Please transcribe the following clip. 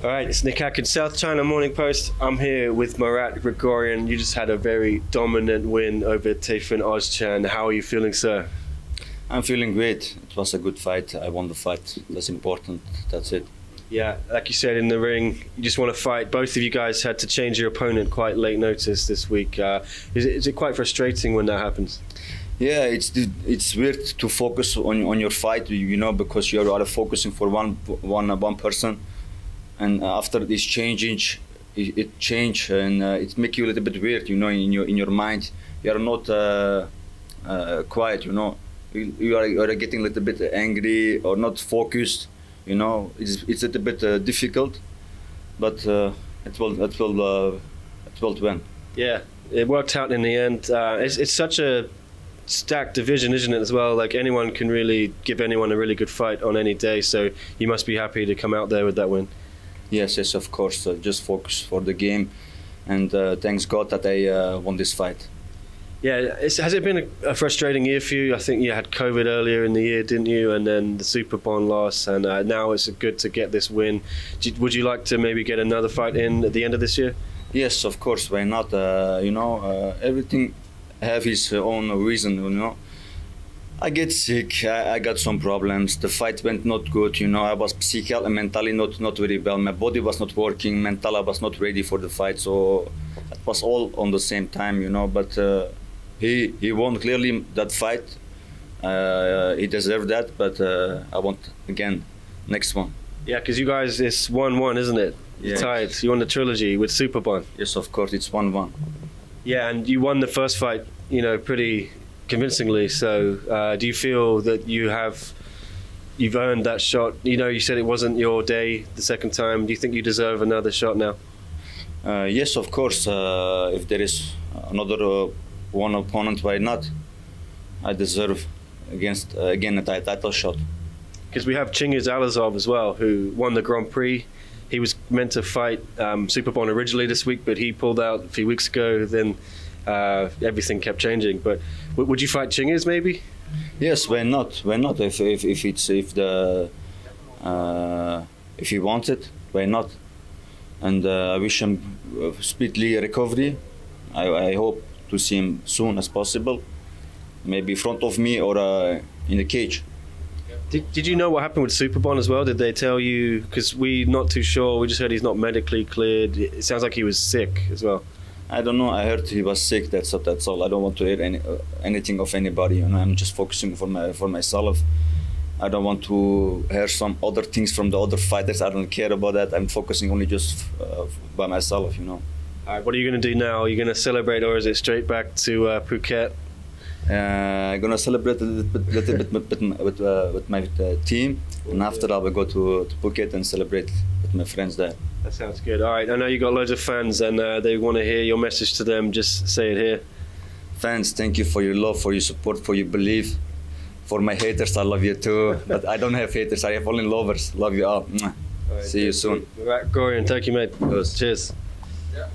All right, it's Nick Atkin, South China Morning Post. I'm here with Marat Grigorian. You just had a very dominant win over Tayfun Ozcan. How are you feeling, sir? I'm feeling great. It was a good fight. I won the fight. That's important. That's it. Yeah, like you said, in the ring, you just want to fight. Both of you guys had to change your opponent quite late notice this week. Is it quite frustrating when that happens? Yeah, it's weird to focus on your fight, you know, because you are focusing for one person. And after this change, it change, and it make you a little bit weird, you know, in your mind. You are not quiet, you know. You are getting a little bit angry or not focused, you know. It's a little bit difficult, but it will win. Yeah, it worked out in the end. It's such a stacked division, isn't it, as well? Like, anyone can really give anyone a really good fight on any day. So you must be happy to come out there with that win. Yes, of course. Just focus for the game, and thanks God that I won this fight. Yeah, has it been a frustrating year for you? I think you had COVID earlier in the year, didn't you? And then the Superbon loss, and now it's good to get this win. Would you like to maybe get another fight in at the end of this year? Yes, of course. Why not? You know, everything have his own reason, you know. I get sick, I got some problems, the fight went not good, you know, I was psychically and mentally not very well, my body was not working, mentally I was not ready for the fight, so it was all on the same time, you know, but he won clearly that fight, he deserved that, but I want again, next one. Yeah, because you guys, it's 1-1, isn't it? Yeah. You're tied, you won the trilogy with Superbon. Yes, of course, it's 1-1. Yeah, and you won the first fight, you know, pretty convincingly. So do you feel that you've earned that shot? You know, you said it wasn't your day the second time. Do you think you deserve another shot now? Yes, of course. If there is another one opponent, why not? I deserve against again a title shot. Because we have Chingiz Alazov as well, who won the Grand Prix. He was meant to fight Superbon originally this week, but he pulled out a few weeks ago. Then everything kept changing. But would you fight Chingiz maybe? Yes, why not? Why not? If he wants it, why not? And I wish him speedy recovery. I hope to see him soon as possible, maybe in front of me or in the cage. Did you know what happened with Superbon as well? Did they tell you? Because we're not too sure. We just heard he's not medically cleared. It sounds like he was sick as well. I don't know. I heard he was sick. That's all. I don't want to hear anything of anybody. You know, I'm just focusing for myself. I don't want to hear some other things from the other fighters. I don't care about that. I'm focusing only just by myself. You know. All right. What are you going to do now? Are you going to celebrate, or is it straight back to Phuket? I'm gonna celebrate a little bit with my team, and after that we'll go to Phuket and celebrate with my friends there. That sounds good. All right, I know you got loads of fans, and they want to hear your message to them. Just say it here. Fans, thank you for your love, for your support, for your belief. For my haters, I love you too, but I don't have haters. I have only lovers. Love you all. Right, see you soon. All right, Grigorian, thank you, mate. Cheers.